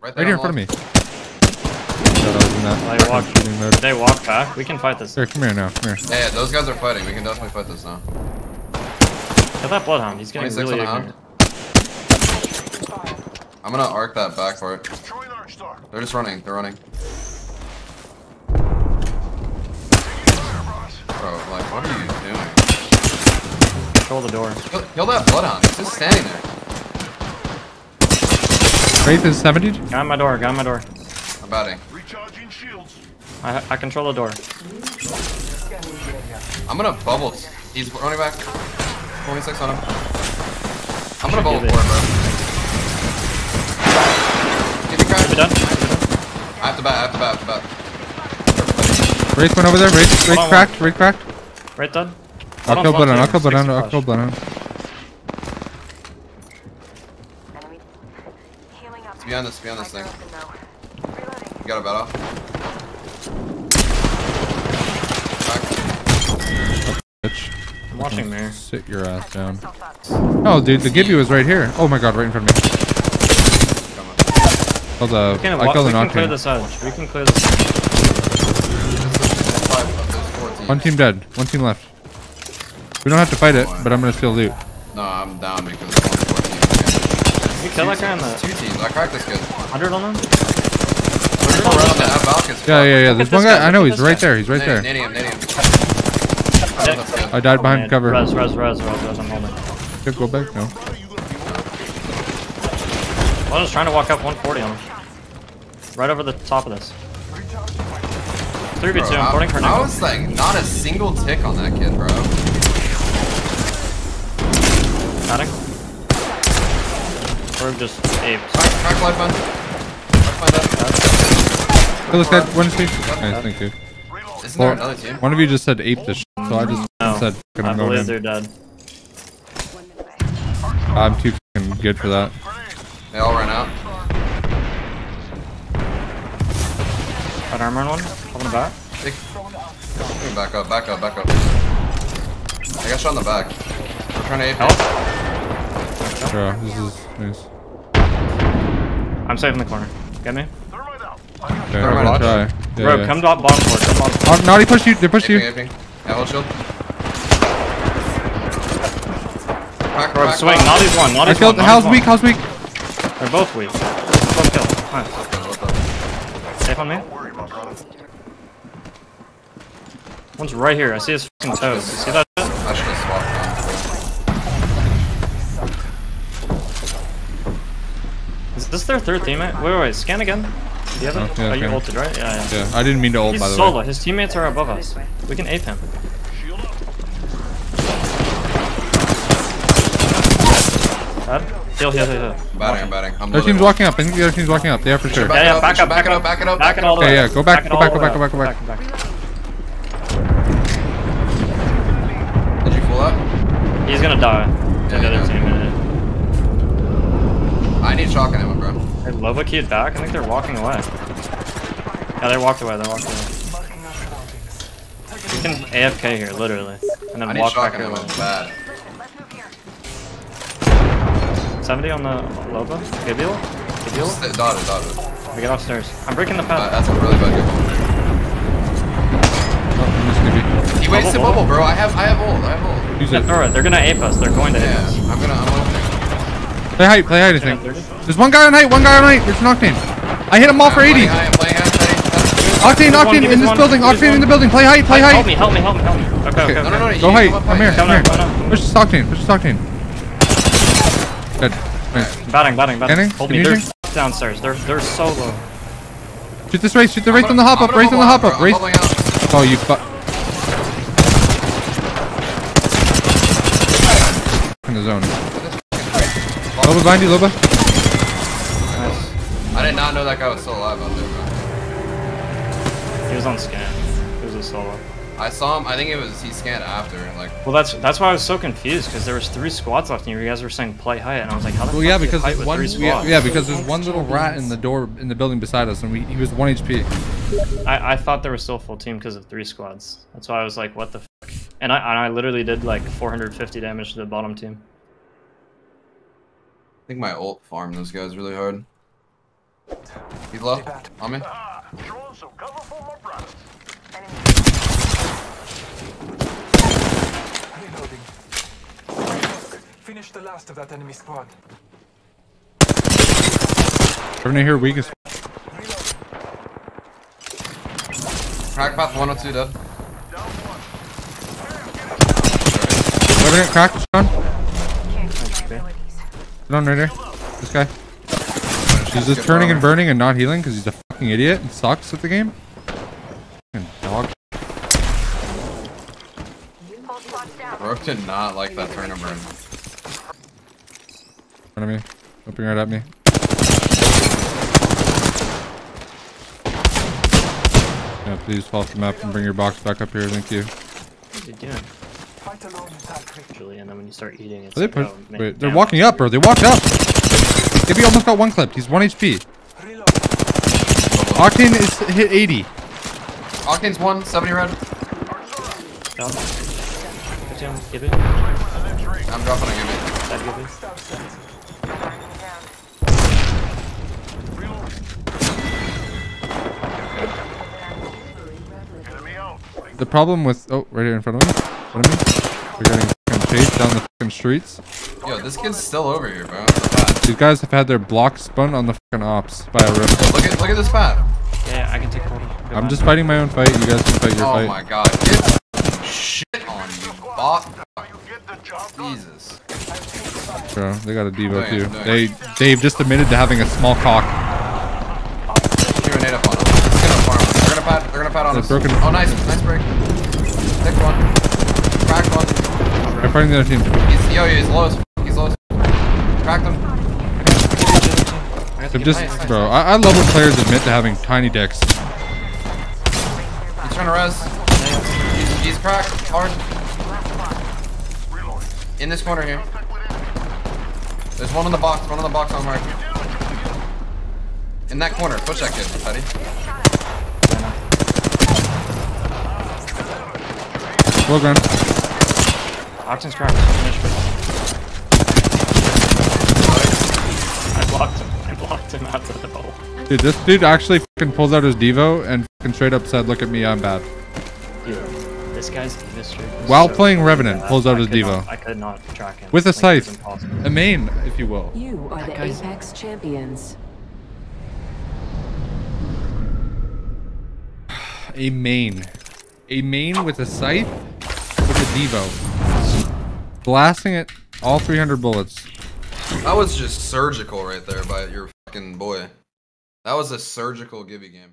Right here in front of me. They walk back. We can fight this. Here, come here now. Come here. Yeah, those guys are fighting. We can definitely fight this now. Get that bloodhound. He's getting really ignorant. I'm gonna arc that back for it. They're just running. They're running. Bro, like, what are you doing? Control the door. Kill that bloodhound. He's just standing there. Wraith is 70. Got my door. Got my door. I'm batting. Recharging shields. I control the door. I'm gonna bubble. He's running back. 26 on him. I'm gonna bubble for it, bro. Get the crack. You're done. I have to bat. I have to bat. I have to bat. Wraith went over there, Wraith cracked, Wraith cracked. Wraith done. I'll kill Blenan, I'll kill Blenan, I'll kill Blenan. It's beyond this thing. You got a bat off. Crack. Oh, bitch. I'm watching there. Sit your ass down. Oh, dude, the Gibby was right here. Oh my god, right in front of me. I killed an Octane. We can clear this edge, we can clear this edge. One team dead. One team left. We don't have to fight it, but I'm gonna steal loot. No, I'm down because it's only 14. You kill that guy on the... Two teams. I cracked this guy. 100 on him? Yeah. There's one guy. I know. He's right there. He's right there. I died behind cover. Res. I'm holding. Should go back? No. Well, I was trying to walk up 140 on him. Right over the top of this. 3v2, I'm boarding for now. I was like, not a single tick on that kid, bro. Static. Or just apes. Crack life on. Kill this guy, 1 HP. Nice, thank you. Isn't there another team? One of you just said ape this shit, so I just said fucking I'm going in. I believe they're dead. I'm too fucking good for that. They all ran out. Got armor on one. I'm gonna back. Back up. I got shot in the back. We're trying to aid help. Sure, this is nice. I'm safe in the corner. Get me? Okay, I'm gonna try. Bro, come drop bomb for it. Come on. Oh, no, they pushed you. They pushed you. Yeah, hold shield. Bro, swing. Naughty's one. Naughty's one. How's weak? How's weak? They're both weak. Both kill. Nice. Safe on me? One's right here. I see his f***ing toes. You see that shit? I should have swapped. Is this their third teammate? Wait, scan again. Do you have it? Yeah, you ulted, right? Yeah. I didn't mean to ult, by the way. He's solo. His teammates are above us. We can ape him. Heal. I'm batting. Their team's walking up. I think the other team's walking up. They are for sure. Yeah, back up. Back it all the way. Yeah, go back. Did you pull up? He's gonna die. Yeah, the other team. I need shock on him, bro. Hey, Loba keyed back. I think they're walking away. Yeah, they walked away. We can AFK here, literally. And then walk back in. Bad. 70 on the Loba. Gibby. Dotted. We get upstairs. I'm breaking the path. That's a really bad game. He wasted bubble, bro. I have ult. Use it. Throw it. They're gonna ape us. They're going to ape us. I'm gonna Play height, I think. There's one guy on height. There's an Octane. I hit him all for 80. Octane in this building. Octane in the building. Play height. Help me. Okay. No. Go height. Come here. Push this Octane. Good. Nice. Batting. Hold me. They're downstairs. They're so low. Shoot the Wraith on the hop up. Wraith on the hop up. Oh, you fuck. In the zone. Loba behind you, Loba. Nice. I did not know that guy was still alive out there, bro. He was on scan. He was a solo. I saw him. I think it was he scanned after. Well, that's why I was so confused because there was 3 squads left, and you guys were saying play height, and I was like, how the fuck? Because there's one little rat in the door in the building beside us, and he was 1 HP. I thought there was still a full team because of 3 squads. That's why I was like, what the fuck? And I literally did like 450 damage to the bottom team. I think my ult farmed those guys really hard. He's low. On me. Finish the last of that enemy squad. Revenant here, weak as. Crack path 102 dead. Revenant crack down. Down right here. This guy. He's just turning and burning and not healing because he's a fucking idiot and sucks at the game. Fucking dog. Rook did not like that turn and burn. In front of me. Opening right at me. Yeah, please fall off the map and bring your box back up here. Thank you. What are you doing? Fight alone in that quickly, and then when you start eating, it's like, oh, man. Wait, they're walking up, bro. They walked up. Gibby almost got one clipped. He's 1 HP. Octane is hit 80. Octane's 1, 70 red. Down. Put down Gibby. I'm dropping a Gibby. That Gibby. The problem with right here in front of me, we're getting fucking chased down the fucking streets. Yo, this kid's still over here, bro. These guys have had their block spun on the fucking ops by a rip. Look at this map. Yeah, I can take hold. I'm just fighting my own fight. You guys can fight your fight. Oh my god, get shit on you, bot. Jesus. Bro, they got a Devo too. They've just admitted to having a small cock. Grenade up on him. It's gonna farm. They're gonna pat on us. Broken. Oh, nice break. Pick one. Crack one. I'm fighting the other team. He's low as f***. Crack them. I'm just, bro, I love when players admit to having tiny decks. He's trying to res. He's cracked hard. In this corner here. There's one in the box. One in the box on mark. In that corner. Push that kid, buddy. Low ground. Octane's cracked. I blocked him out of the bowl. Dude, this dude actually fucking pulls out his Devo and fucking straight up said, "Look at me, I'm bad." Dude, this guy's mystery. While playing Revenant, pulls out his Devo. I could not track him. With a scythe. A main, if you will. You are the Apex champions. A main. A main with a scythe, with a Devo. Blasting it all 300 bullets. That was just surgical right there by your fucking boy. That was a surgical Gibby game.